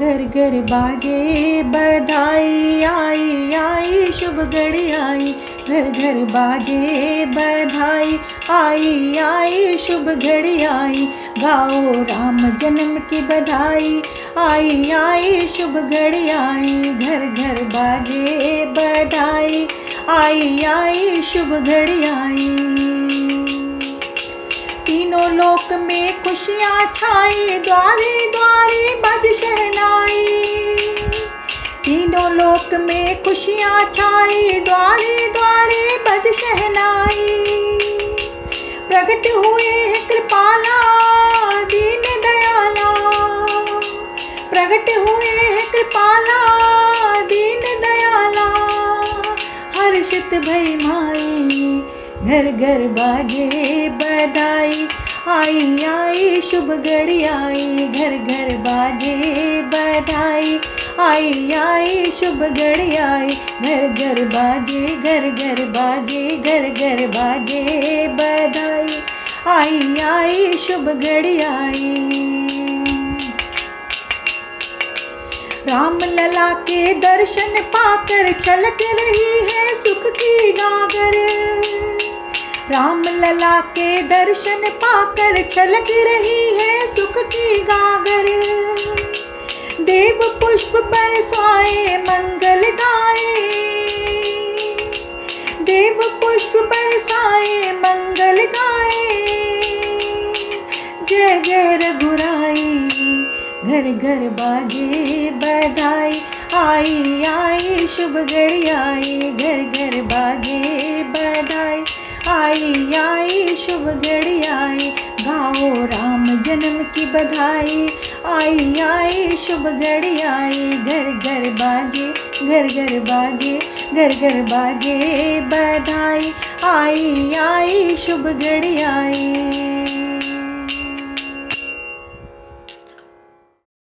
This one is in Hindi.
घर घर बाजे बधाई आई आई शुभ घड़ी आई। घर घर बाजे बधाई आई आई शुभ घड़ी आई। गाओ राम जन्म की बधाई आई आई शुभ घड़ी आई। घर घर बाजे बधाई आई आई शुभ घड़ी आई। तीनों लोक में खुशियाँ छाई द्वारे द्वारे बज शहनाई। तीनों लोक में खुशियाँ छाई द्वारे द्वारे बज शहनाई। प्रकट हुए हैं कृपाला दीन दयाला। प्रकट हुए हैं कृपाला दीन दयाला। हर्षित भई माई। घर घर बाजे बधाई आई आई शुभ घड़ी आई। घर घर बाजे बधाई आई आई शुभ घड़ी आई। घर घर बाजे घर घर बाजे घर घर बाजे बधाई आई आई शुभ घड़ी आई। राम लला के दर्शन पाकर छलक रही है सुख की नागर। राम लला के दर्शन पाकर छलक रही है सुख की गागर। देव पुष्प बरसाए मंगल गाए। देव पुष्प बरसाए मंगल गाए। जय जय रघुराई। घर घर बाजे बधाई आई आई शुभ घड़ी आई। घर घर बाजे बधाई आई आई शुभ घड़ी आई। गाओ राम जन्म की बधाई आई आई शुभ घड़ी आई। घर घर बाजे घर घर बाजे घर घर बाजे बधाई आई आई शुभ घड़ी आई।